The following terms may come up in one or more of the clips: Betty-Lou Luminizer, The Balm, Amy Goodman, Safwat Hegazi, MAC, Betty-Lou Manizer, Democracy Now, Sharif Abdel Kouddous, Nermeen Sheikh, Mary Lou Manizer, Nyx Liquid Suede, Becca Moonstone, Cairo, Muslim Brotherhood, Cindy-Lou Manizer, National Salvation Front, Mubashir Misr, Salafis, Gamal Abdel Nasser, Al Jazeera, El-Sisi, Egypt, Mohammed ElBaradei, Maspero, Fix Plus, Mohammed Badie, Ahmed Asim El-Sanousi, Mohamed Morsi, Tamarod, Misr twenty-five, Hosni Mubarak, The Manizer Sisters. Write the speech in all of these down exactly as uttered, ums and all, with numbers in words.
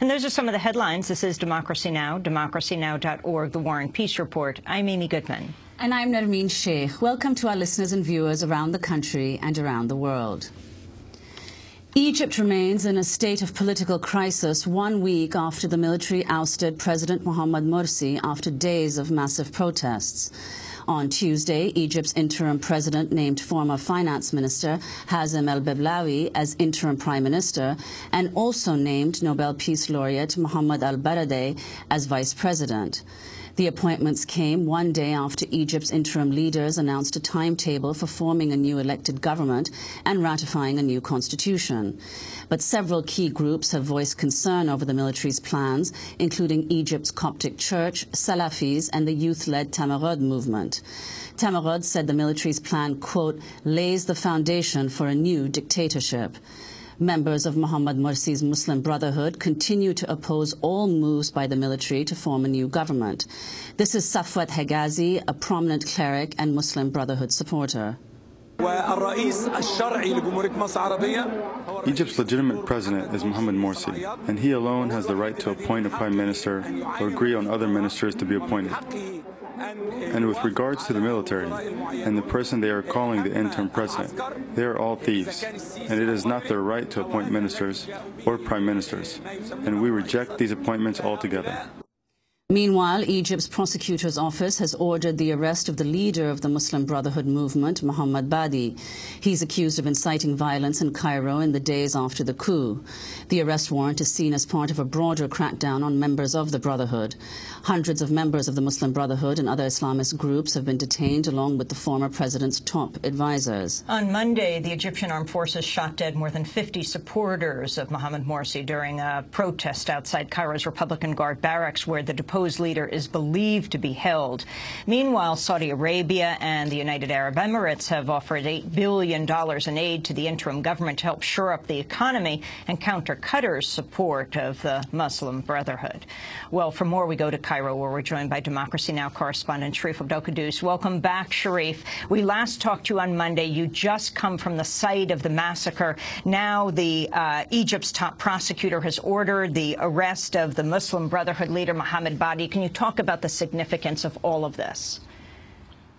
And those are some of the headlines. This is Democracy Now!, democracy now dot org, The War and Peace Report. I'm Amy Goodman. And I'm Nermeen Sheikh. Welcome to our listeners and viewers around the country and around the world. Egypt remains in a state of political crisis one week after the military ousted President Mohamed Morsi after days of massive protests. On Tuesday, Egypt's interim president named former finance minister Hazem el-Beblawi as interim prime minister and also named Nobel Peace laureate Mohammed ElBaradei as vice president. The appointments came one day after Egypt's interim leaders announced a timetable for forming a new elected government and ratifying a new constitution. But several key groups have voiced concern over the military's plans, including Egypt's Coptic Church, Salafis, and the youth-led Tamarod movement. Tamarod said the military's plan, quote, lays the foundation for a new dictatorship. Members of Mohamed Morsi's Muslim Brotherhood continue to oppose all moves by the military to form a new government. This is Safwat Hegazi, a prominent cleric and Muslim Brotherhood supporter. Egypt's legitimate president is Mohamed Morsi, and he alone has the right to appoint a prime minister or agree on other ministers to be appointed. And with regards to the military and the person they are calling the interim president, they are all thieves, and it is not their right to appoint ministers or prime ministers, and we reject these appointments altogether. Meanwhile, Egypt's prosecutor's office has ordered the arrest of the leader of the Muslim Brotherhood movement, Mohammed Badie. He's accused of inciting violence in Cairo in the days after the coup. The arrest warrant is seen as part of a broader crackdown on members of the Brotherhood. Hundreds of members of the Muslim Brotherhood and other Islamist groups have been detained, along with the former president's top advisors. On Monday, the Egyptian Armed Forces shot dead more than fifty supporters of Mohamed Morsi during a protest outside Cairo's Republican Guard barracks, where the deposed leader is believed to be held. Meanwhile, Saudi Arabia and the United Arab Emirates have offered eight billion dollars in aid to the interim government to help shore up the economy and counter Qatar's support of the Muslim Brotherhood. Well, for more, we go to Cairo, where we're joined by Democracy Now! Correspondent Sharif Abdel Kouddous. Welcome back, Sharif. We last talked to you on Monday. You just come from the site of the massacre. Now the uh, Egypt's top prosecutor has ordered the arrest of the Muslim Brotherhood leader Mohammed Badie. Can you talk about the significance of all of this?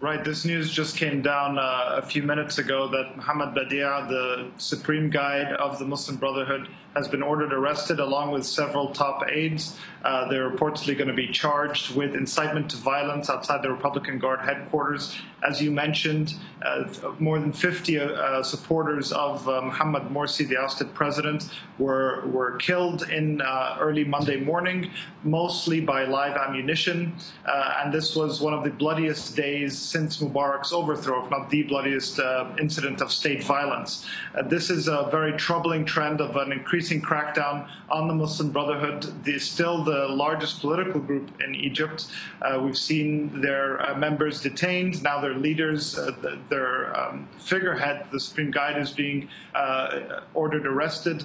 Right. This news just came down uh, a few minutes ago that Mohammed Badie, the supreme guide of the Muslim Brotherhood, has been ordered arrested along with several top aides. Uh, they're reportedly going to be charged with incitement to violence outside the Republican Guard headquarters. As you mentioned, uh, more than fifty uh, supporters of uh, Mohamed Morsi, the ousted president, were were killed in uh, early Monday morning, mostly by live ammunition. Uh, and this was one of the bloodiest days since Mubarak's overthrow, if not the bloodiest uh, incident of state violence. Uh, this is a very troubling trend of an increasing crackdown on the Muslim Brotherhood. They're still the largest political group in Egypt. Uh, we've seen their uh, members detained. Now they're leaders, uh, their um, figurehead, the supreme guide, is being uh, ordered arrested.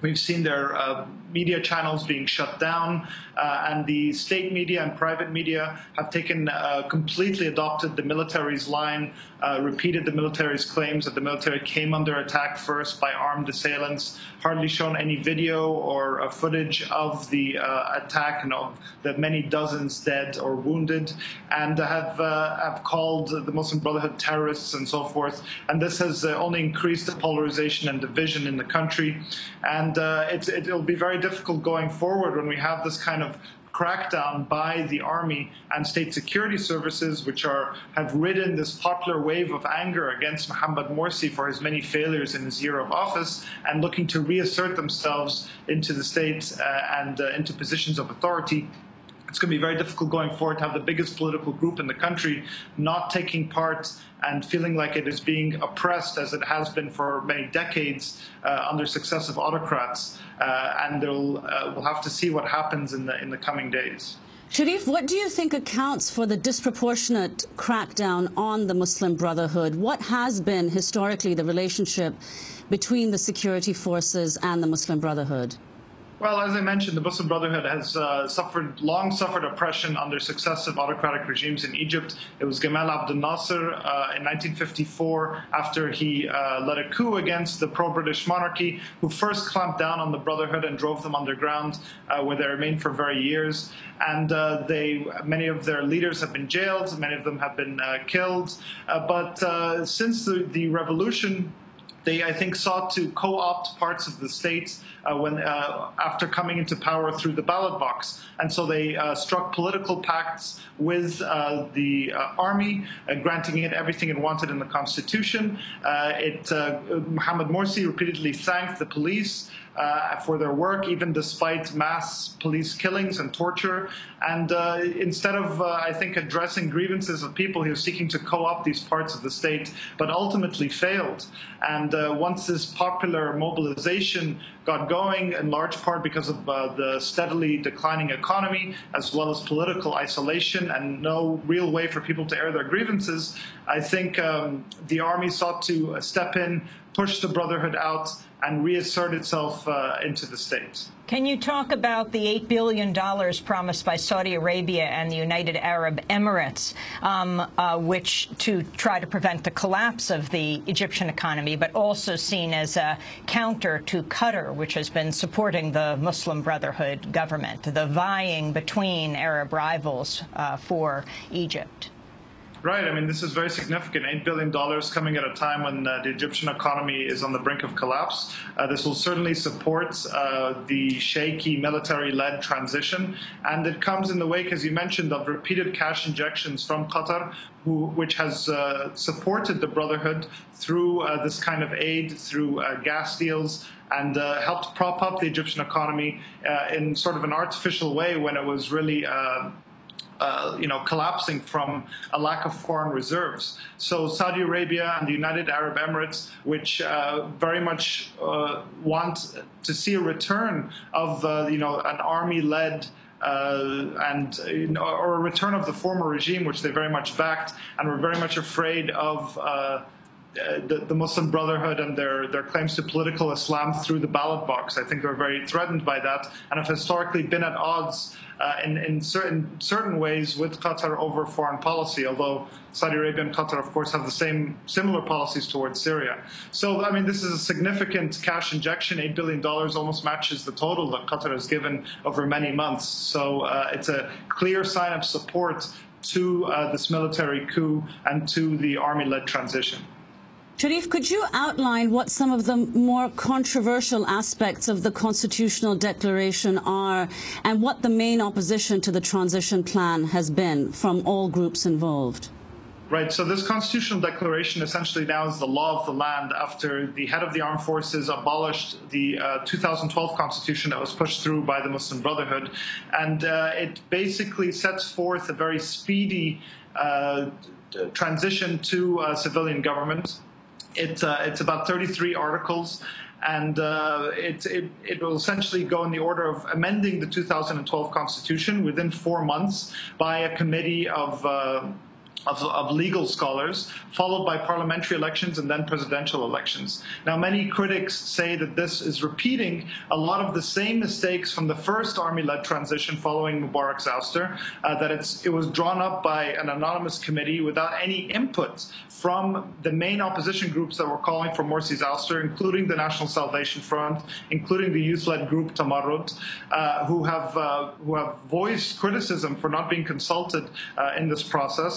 We've seen their uh, media channels being shut down, uh, and the state media and private media have taken uh, completely adopted the military's line, uh, repeated the military's claims that the military came under attack first by armed assailants, hardly shown any video or uh, footage of the uh, attack and of the many dozens dead or wounded, and have, uh, have called the Muslim Brotherhood terrorists and so forth. And this has uh, only increased the polarization and division in the country. And And uh, it's, it'll be very difficult going forward when we have this kind of crackdown by the army and state security services, which are have ridden this popular wave of anger against Mohamed Morsi for his many failures in his year of office, and looking to reassert themselves into the state uh, and uh, into positions of authority. It's going to be very difficult going forward to have the biggest political group in the country not taking part and feeling like it is being oppressed, as it has been for many decades uh, under successive autocrats. Uh, and they'll, uh, we'll have to see what happens in the, in the coming days. Sharif, what do you think accounts for the disproportionate crackdown on the Muslim Brotherhood? What has been historically the relationship between the security forces and the Muslim Brotherhood? Well, as I mentioned, the Muslim Brotherhood has uh, suffered, long suffered oppression under successive autocratic regimes in Egypt. It was Gamal Abdel Nasser uh, in nineteen fifty-four, after he uh, led a coup against the pro-British monarchy, who first clamped down on the Brotherhood and drove them underground, uh, where they remained for very years. And uh, they, many of their leaders have been jailed, many of them have been uh, killed. Uh, but uh, since the, the revolution, they, I think, sought to co-opt parts of the state uh, when, uh, after coming into power through the ballot box. And so they uh, struck political pacts with uh, the uh, army, uh, granting it everything it wanted in the constitution. Uh, it, uh, Mohamed Morsi repeatedly thanked the police Uh, for their work, even despite mass police killings and torture. And uh, instead of, uh, I think, addressing grievances of people, he was seeking to co-opt these parts of the state, but ultimately failed. And uh, once this popular mobilization got going, in large part because of uh, the steadily declining economy, as well as political isolation and no real way for people to air their grievances, I think um, the army sought to step in, push the Brotherhood out, and reassert itself uh, into the state. Can you talk about the eight billion dollars promised by Saudi Arabia and the United Arab Emirates, um, uh, which to try to prevent the collapse of the Egyptian economy, but also seen as a counter to Qatar, which has been supporting the Muslim Brotherhood government, the vying between Arab rivals uh, for Egypt? Right. I mean, this is very significant. eight billion dollars coming at a time when uh, the Egyptian economy is on the brink of collapse. Uh, this will certainly support uh, the shaky military-led transition. And it comes in the wake, as you mentioned, of repeated cash injections from Qatar, who, which has uh, supported the Brotherhood through uh, this kind of aid, through uh, gas deals, and uh, helped prop up the Egyptian economy uh, in sort of an artificial way when it was really uh, Uh, you know, collapsing from a lack of foreign reserves. So Saudi Arabia and the United Arab Emirates, which uh, very much uh, want to see a return of, uh, you know, an army-led Uh, and you know, or a return of the former regime, which they very much backed, and were very much afraid of uh, the, the Muslim Brotherhood and their, their claims to political Islam through the ballot box. I think they're very threatened by that, and have historically been at odds Uh, in, in certain certain ways with Qatar over foreign policy, although Saudi Arabia and Qatar, of course, have the same similar policies towards Syria. So, I mean, this is a significant cash injection. eight billion dollars almost matches the total that Qatar has given over many months. So uh, it's a clear sign of support to uh, this military coup and to the army-led transition. Sharif, could you outline what some of the more controversial aspects of the constitutional declaration are, and what the main opposition to the transition plan has been from all groups involved? Right. So this constitutional declaration essentially now is the law of the land after the head of the armed forces abolished the uh, two thousand twelve constitution that was pushed through by the Muslim Brotherhood. And uh, it basically sets forth a very speedy uh, transition to uh, civilian government. It, uh, it's about thirty-three articles, and uh, it, it, it will essentially go in the order of amending the two thousand twelve Constitution within four months by a committee of uh, Of, of legal scholars, followed by parliamentary elections and then presidential elections. Now, many critics say that this is repeating a lot of the same mistakes from the first army-led transition following Mubarak's ouster, uh, that it's, it was drawn up by an anonymous committee without any input from the main opposition groups that were calling for Morsi's ouster, including the National Salvation Front, including the youth-led group Tamarod, uh, who have uh, who have voiced criticism for not being consulted uh, in this process.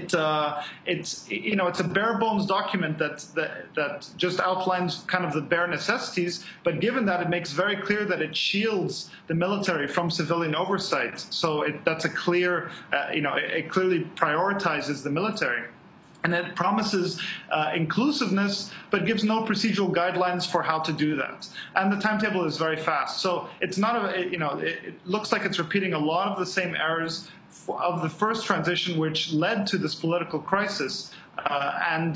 It, uh, it's, you know, it's a bare-bones document that, that, that just outlines kind of the bare necessities, but given that, it makes very clear that it shields the military from civilian oversight. So it, that's a clear, uh, you know, it, it clearly prioritizes the military. And it promises uh, inclusiveness, but gives no procedural guidelines for how to do that. And the timetable is very fast. So it's not a, it, you know, it, it looks like it's repeating a lot of the same errors of the first transition, which led to this political crisis. Uh, and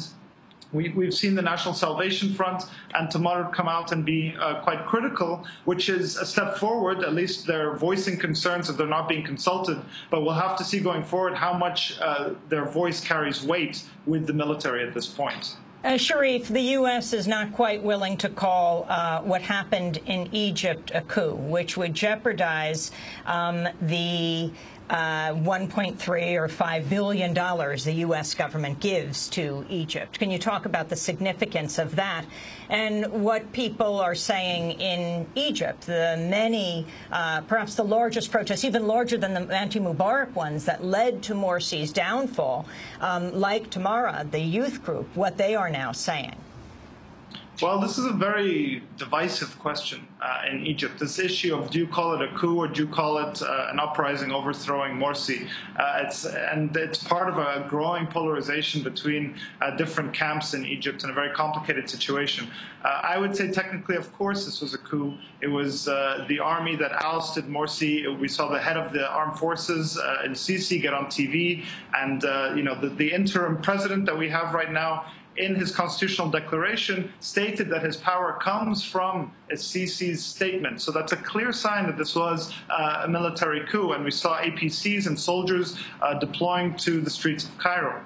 we, we've seen the National Salvation Front and Tamarod come out and be uh, quite critical, which is a step forward. At least they're voicing concerns that they're not being consulted. But we'll have to see going forward how much uh, their voice carries weight with the military at this point. Uh, Sharif, the U S is not quite willing to call uh, what happened in Egypt a coup, which would jeopardize um, the uh, one point three or five billion dollars the U S government gives to Egypt. Can you talk about the significance of that and what people are saying in Egypt, the many, uh, perhaps the largest protests, even larger than the anti-Mubarak ones that led to Morsi's downfall, um, like Tamarod, the youth group, what they are now saying? Well, this is a very divisive question uh, in Egypt. This issue of do you call it a coup or do you call it uh, an uprising overthrowing Morsi? Uh, it's, and it's part of a growing polarization between uh, different camps in Egypt and a very complicated situation. Uh, I would say technically, of course, this was a coup. It was uh, the army that ousted Morsi. We saw the head of the armed forces, uh, El-Sisi, get on T V. And, uh, you know, the, the interim president that we have right now, in his constitutional declaration, stated that his power comes from El-Sisi's statement. So that's a clear sign that this was uh, a military coup, and we saw A P Cs and soldiers uh, deploying to the streets of Cairo.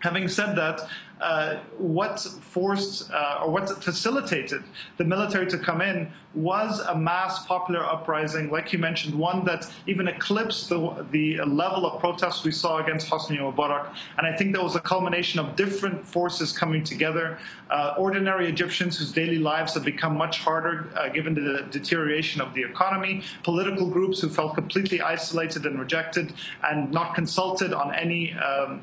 Having said that, uh, what forced uh, or what facilitated the military to come in was a mass popular uprising, like you mentioned, one that even eclipsed the, the level of protests we saw against Hosni Mubarak. And I think that was a culmination of different forces coming together. Uh, ordinary Egyptians whose daily lives have become much harder uh, given the deterioration of the economy, political groups who felt completely isolated and rejected and not consulted on any um,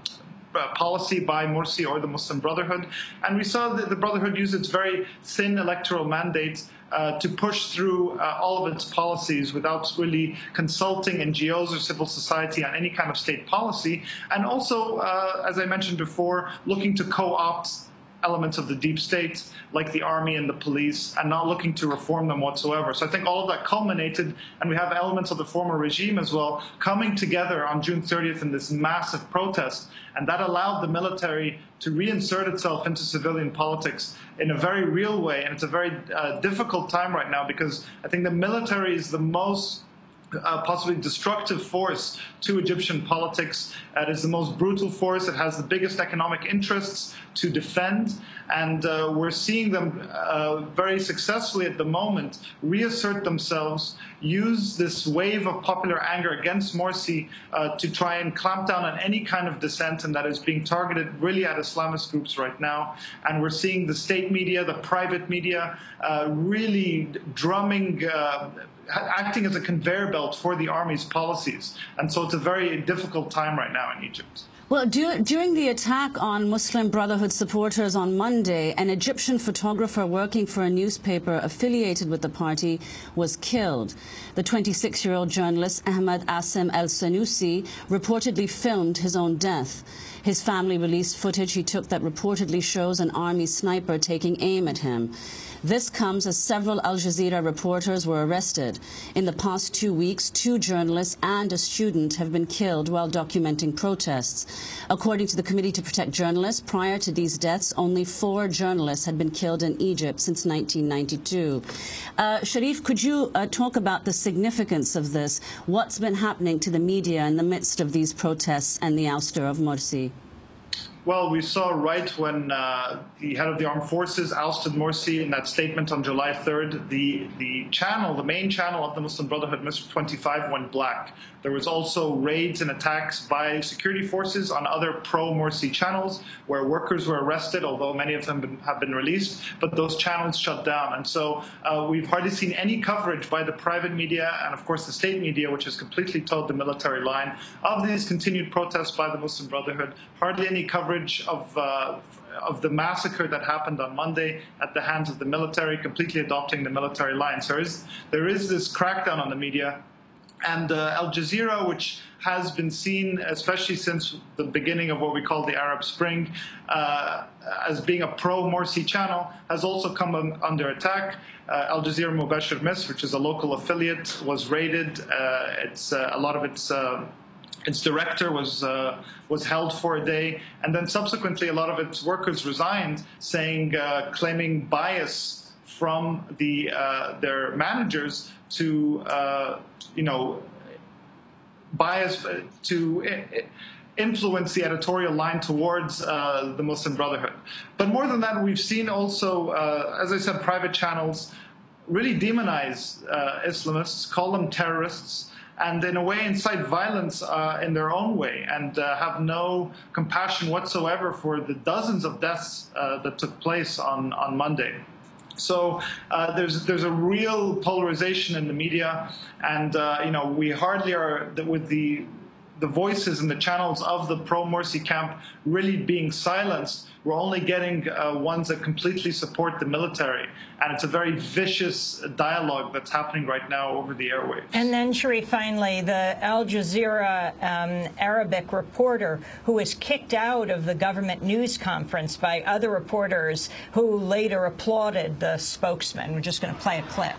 Uh, policy by Morsi or the Muslim Brotherhood. And we saw that the Brotherhood use its very thin electoral mandate uh, to push through uh, all of its policies without really consulting N G Os or civil society on any kind of state policy. And also, uh, as I mentioned before, looking to co-opt elements of the deep state, like the army and the police, and not looking to reform them whatsoever. So I think all of that culminated, and we have elements of the former regime as well coming together on June thirtieth in this massive protest, and that allowed the military to reinsert itself into civilian politics in a very real way. And it's a very uh, difficult time right now, because I think the military is the most Uh, possibly destructive force to Egyptian politics. Uh, it is the most brutal force. It has the biggest economic interests to defend. And uh, we're seeing them uh, very successfully at the moment reassert themselves, use this wave of popular anger against Morsi uh, to try and clamp down on any kind of dissent, and that is being targeted really at Islamist groups right now. And we're seeing the state media, the private media, uh, really drumming uh, acting as a conveyor belt for the army's policies. And so it's a very difficult time right now in Egypt. Well, do, during the attack on Muslim Brotherhood supporters on Monday, an Egyptian photographer working for a newspaper affiliated with the party was killed. The twenty-six-year-old journalist Ahmed Asim El-Sanousi reportedly filmed his own death. His family released footage he took that reportedly shows an army sniper taking aim at him. This comes as several Al Jazeera reporters were arrested. In the past two weeks, two journalists and a student have been killed while documenting protests. According to the Committee to Protect Journalists, prior to these deaths, only four journalists had been killed in Egypt since nineteen ninety-two. Uh, Sharif, could you uh, talk about the significance of this? What's been happening to the media in the midst of these protests and the ouster of Morsi? Well, we saw right when uh, the head of the armed forces ousted Morsi in that statement on July third, the, the channel, the main channel of the Muslim Brotherhood, Misr twenty-five, went black. There was also raids and attacks by security forces on other pro-Morsi channels where workers were arrested, although many of them been, have been released, but those channels shut down. And so uh, we've hardly seen any coverage by the private media and, of course, the state media, which has completely towed the military line, of these continued protests by the Muslim Brotherhood, hardly any coverage of uh, of the massacre that happened on Monday at the hands of the military, completely adopting the military line. So there is, there is this crackdown on the media. And uh, Al Jazeera, which has been seen, especially since the beginning of what we call the Arab Spring, uh, as being a pro-Morsi channel, has also come on, under attack. Uh, Al Jazeera Mubashir Misr, which is a local affiliate, was raided. Uh, it's uh, a lot of its... Uh, Its director was uh, was held for a day, and then subsequently a lot of its workers resigned, saying, uh, claiming bias from the uh, their managers to, uh, you know, bias to. It, it, influence the editorial line towards uh, the Muslim Brotherhood. But more than that, we've seen also, uh, as I said, private channels really demonize uh, Islamists, call them terrorists, and in a way incite violence uh, in their own way, and uh, have no compassion whatsoever for the dozens of deaths uh, that took place on, on Monday. So uh, there's there's a real polarization in the media, and uh, you know we hardly are with the the voices and the channels of the pro-Morsi camp really being silenced. We're only getting uh, ones that completely support the military, and it's a very vicious dialogue that's happening right now over the airwaves. And then, Sharif, finally, the Al Jazeera um, Arabic reporter who was kicked out of the government news conference by other reporters who later applauded the spokesman. We're just going to play a clip.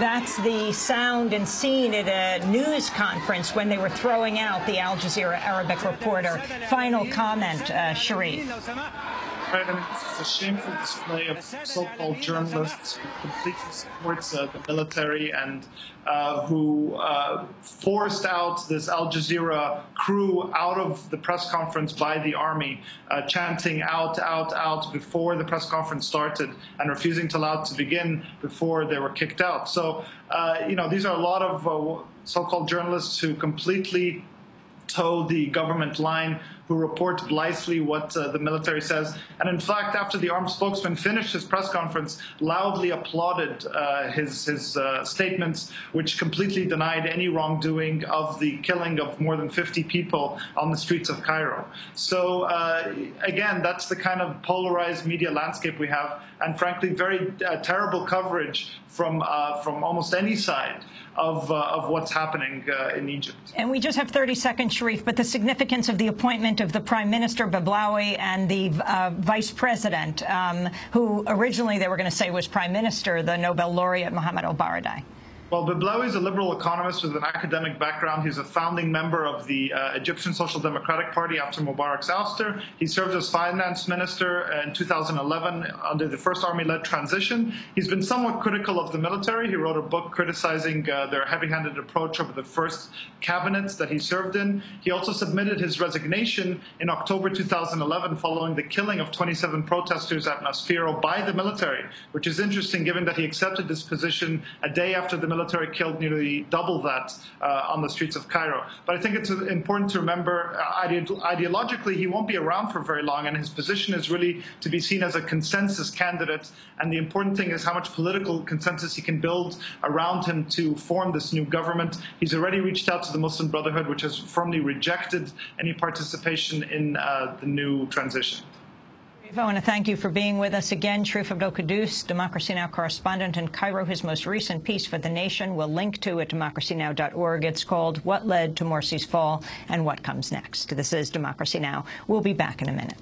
That's the sound and scene at a news conference when they were throwing out the Al Jazeera Arabic reporter. Final comment, uh, Sharif. Right, I mean, this is a shameful display of so-called journalists who completely supports uh, the military and uh, who uh, forced out this Al Jazeera crew out of the press conference by the army, uh, chanting out, out, out before the press conference started and refusing to allow it to begin before they were kicked out. So, uh, you know, these are a lot of uh, so-called journalists who completely toe the government line, who report blithely what uh, the military says. And in fact, after the armed spokesman finished his press conference, loudly applauded uh, his, his uh, statements, which completely denied any wrongdoing of the killing of more than fifty people on the streets of Cairo. So uh, again, that's the kind of polarized media landscape we have, and frankly, very uh, terrible coverage from, uh, from almost any side of, uh, of what's happening uh, in Egypt. And we just have thirty seconds, Sharif, but the significance of the appointment of the Prime Minister Beblawi and the uh, Vice President, um, who originally they were going to say was Prime Minister, the Nobel laureate Mohammed ElBaradei. Well, Beblawi is a liberal economist with an academic background. He's a founding member of the uh, Egyptian Social Democratic Party after Mubarak's ouster. He served as finance minister in two thousand eleven under the first army-led transition. He's been somewhat critical of the military. He wrote a book criticizing uh, their heavy-handed approach over the first cabinets that he served in. He also submitted his resignation in October two thousand eleven following the killing of twenty-seven protesters at Maspero by the military, which is interesting given that he accepted this position a day after the military killed nearly double that uh, on the streets of Cairo. But I think it's important to remember, uh, ide ideologically, he won't be around for very long, and his position is really to be seen as a consensus candidate. And the important thing is how much political consensus he can build around him to form this new government. He's already reached out to the Muslim Brotherhood, which has firmly rejected any participation in uh, the new transition. I want to thank you for being with us again. Sharif Abdel Kouddous, Democracy Now! Correspondent in Cairo. His most recent piece for The Nation we'll link to at democracy now dot org. It's called What Led to Morsi's Fall and What Comes Next. This is Democracy Now! We'll be back in a minute.